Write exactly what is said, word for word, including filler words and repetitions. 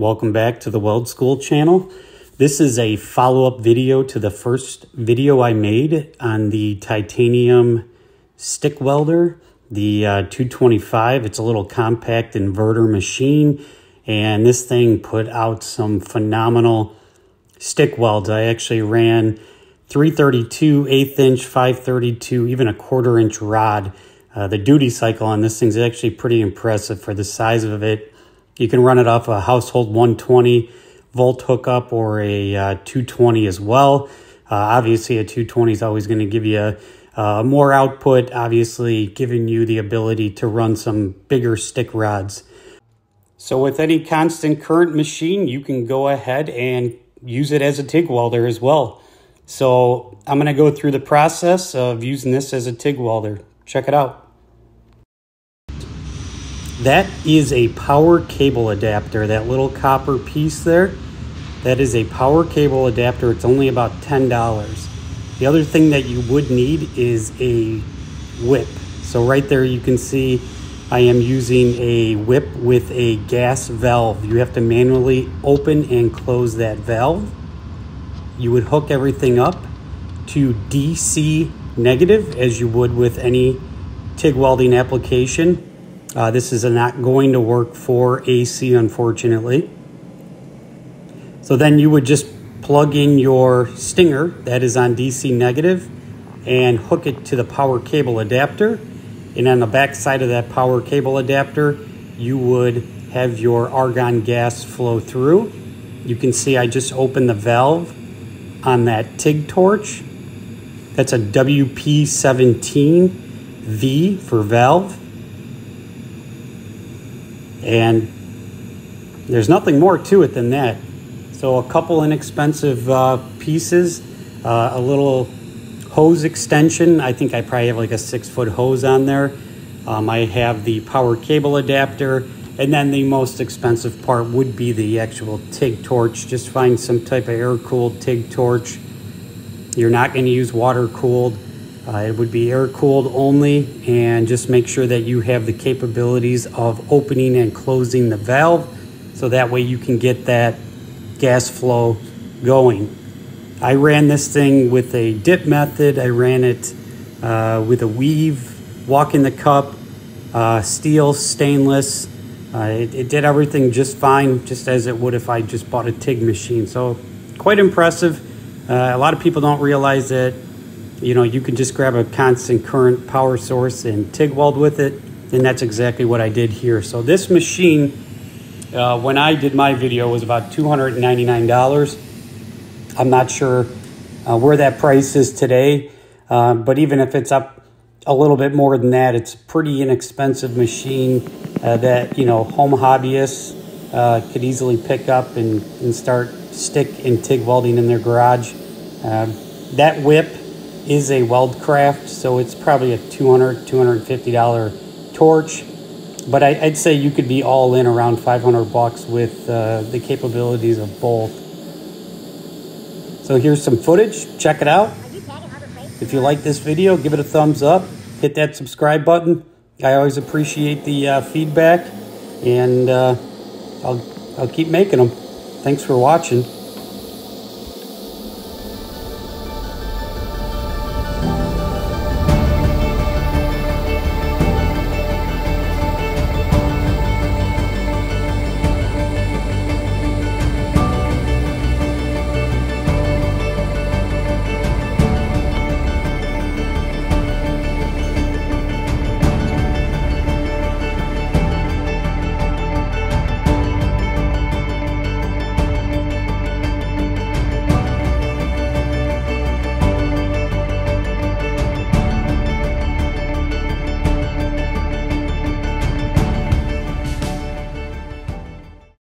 Welcome back to the Weld School channel. This is a follow-up video to the first video I made on the titanium stick welder, the uh, two twenty-five. It's a little compact inverter machine, and this thing put out some phenomenal stick welds. I actually ran three thirty-two, eighth inch, five thirty-two, even a quarter inch rod. Uh, the duty cycle on this thing's actually pretty impressive for the size of it. You can run it off a household one twenty volt hookup or a uh, two twenty as well. Uh, obviously, a two twenty is always going to give you uh, more output, obviously giving you the ability to run some bigger stick rods. So with any constant current machine, you can go ahead and use it as a TIG welder as well. So I'm going to go through the process of using this as a TIG welder. Check it out. That is a power cable adapter, that little copper piece there. That is a power cable adapter. It's only about ten dollars. The other thing that you would need is a whip. So right there you can see I am using a whip with a gas valve. You have to manually open and close that valve. You would hook everything up to D C negative as you would with any TIG welding application. Uh, this is not going to work for A C, unfortunately. So then you would just plug in your stinger that is on D C negative and hook it to the power cable adapter. And on the back side of that power cable adapter, you would have your argon gas flow through. You can see I just opened the valve on that TIG torch. That's a W P seventeen V for valve. And there's nothing more to it than that. So a couple inexpensive uh, pieces, uh, a little hose extension. I think I probably have like a six foot hose on there. Um, I have the power cable adapter, and then the most expensive part would be the actual TIG torch. Just find some type of air-cooled TIG torch. You're not going to use water-cooled. Uh, it would be air-cooled only, and just make sure that you have the capabilities of opening and closing the valve, so that way you can get that gas flow going. I ran this thing with a dip method. I ran it uh, with a weave, walk in the cup, uh, steel, stainless. Uh, it, it did everything just fine, just as it would if I just bought a TIG machine. So quite impressive. Uh, a lot of people don't realize that, you know, you can just grab a constant current power source and TIG weld with it, and that's exactly what I did here. So this machine, uh, when I did my video, was about two hundred ninety-nine dollars. I'm not sure uh, where that price is today, uh, but even if it's up a little bit more than that, it's a pretty inexpensive machine uh, that, you know, home hobbyists uh, could easily pick up and, and start stick and TIG welding in their garage. Uh, that whip is a Weldcraft, so it's probably a two hundred, two hundred fifty dollar torch, but I, I'd say you could be all in around five hundred bucks with uh, the capabilities of both. So here's some footage, check it out. If you like this video, give it a thumbs up, hit that subscribe button. I always appreciate the uh, feedback, and uh, I'll, I'll keep making them. Thanks for watching.